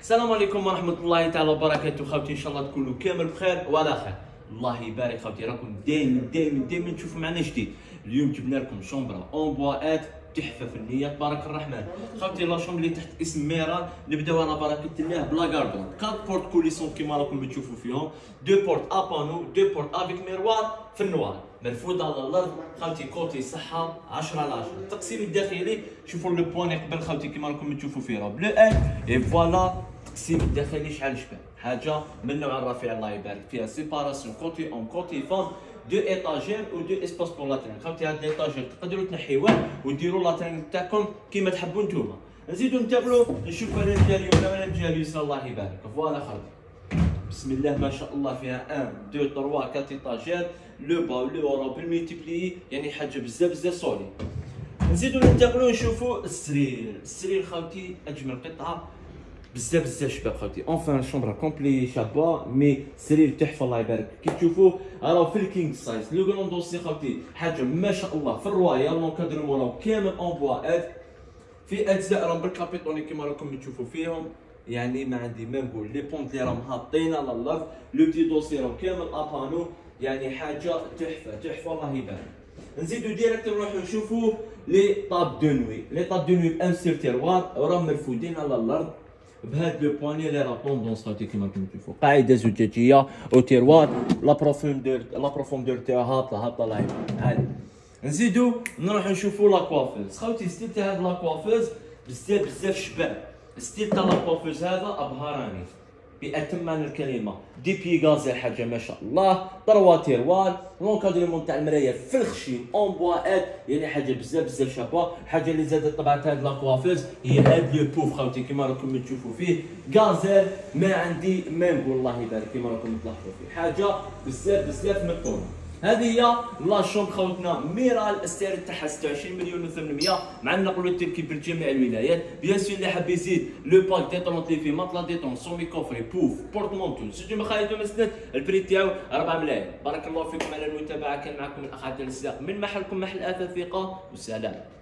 السلام عليكم ورحمه الله تعالى وبركاته خوتي، ان شاء الله تكونوا كامل بخير وعلى خير. الله يبارك خوتي، راكم دايما تشوفوا معنا جديد. اليوم جبنا لكم شومبرا اون بواات، تحفه فنيه تبارك الرحمن خوتي. لا شومبرا اللي تحت اسم ميرال، نبداو على بركه الله بلا كاردون. 4 بورت كوليسون كيما راكم تشوفوا فيهم، 2 بورت ابانو، 2 بورت افيك ميروار في النوار، مرفوضه على الارض خوتي. كوتي صحه 10/10. التقسيم الداخلي شوفوا لو بوني قبل خوتي كيما راكم تشوفوا فيه بلو ان. اي فوالا التقسيم الداخلي شحال شباب، حاجه من نوع الرفيع الله يبارك فيها. سيباراسيون كوتي اون كوتي فون، دو ايطاجير و دو اسباس بور لاترين خوتي. هاد الايطاجير تقدروا تنحيوه وديروا لاترين تاعكم كيما تحبوا نتوما. نزيدوا نتابعوا نشوفوا هذا ديال اليوم ولا ديال اليسار الله يبارك. فوالا خوتي بسم الله ما شاء الله، فيها 1 2 3 4 ايطاجير، لو با لو ورا بالميتيبلي، يعني حاجه بزاف صولي. نزيدوا نتابعوا نشوفوا السرير. السرير خوتي اجمل قطعه بزاف شباب خوتي. اونفان شومبرا كومبلي شابه، مي سرير تحفه الله يبارك. كي تشوفوا راه في الكينغ سايز لو كرون دوسي خوتي، حاجه ما شاء الله في الرويال. لونكادرمون راه كامل اون بواات في اجزاء راهم بالكابيتوني كيما راكم تشوفوا فيهم، يعني ما عندي ما نقول. لي بونت اللي راهم حاطين على الارض، لو بتي دوسي راهم كامل ابانو، يعني حاجه تحفه الله يبارك. نزيدو ديريكت نروحو نشوفو لي طاب دو نوي. لي طاب دو نوي بان سير تيروار، راهم مرفودين على الارض بهاد لو بواني اللي راه طوندونس خوتي كيما راكم تشوفوا. قاعده زجاجيه او تيروار، لا بروفوندور تاعها هابطه لايف عادي. نزيدو نروحو نشوفو لاكوافوز خوتي. ستيل تاع هاد لاكوافوز بزاف شباب. ستيل تاع لاكوافوز هذا ابهرني باتمن الكلمه. دي بيغازي حاجه ما شاء الله، طروا تيروار، لونكادرمون تاع المرايه في الخشيم اون بواات، يعني حاجه بزاف شابه. الحاجه اللي زادت طبعت هاد لاكوافيز هي هاد لو بوف خوتي كيما راكم تشوفوا فيه، غازيل ما عندي ما نقول الله يبارك كيما راكم تلاحظوا فيه، حاجه بزاف من الطول. هذه هي لا شومبرا خوتنا ميرال. السعر تاعها 26 مليون و800 مع النقل التركي بالجميع الولايات. بيان سور اللي حاب يزيد لو باك ديتونط لي في ماطلا ديتون سومي كوفري بوف بورتمونتو سجل مخايط ومسند. البري تاعو 4 ملايين. بارك الله فيكم على المتابعه، كان معكم الاخ عبد الرزاق من محلكم محل اثاث الثقه، والسلام.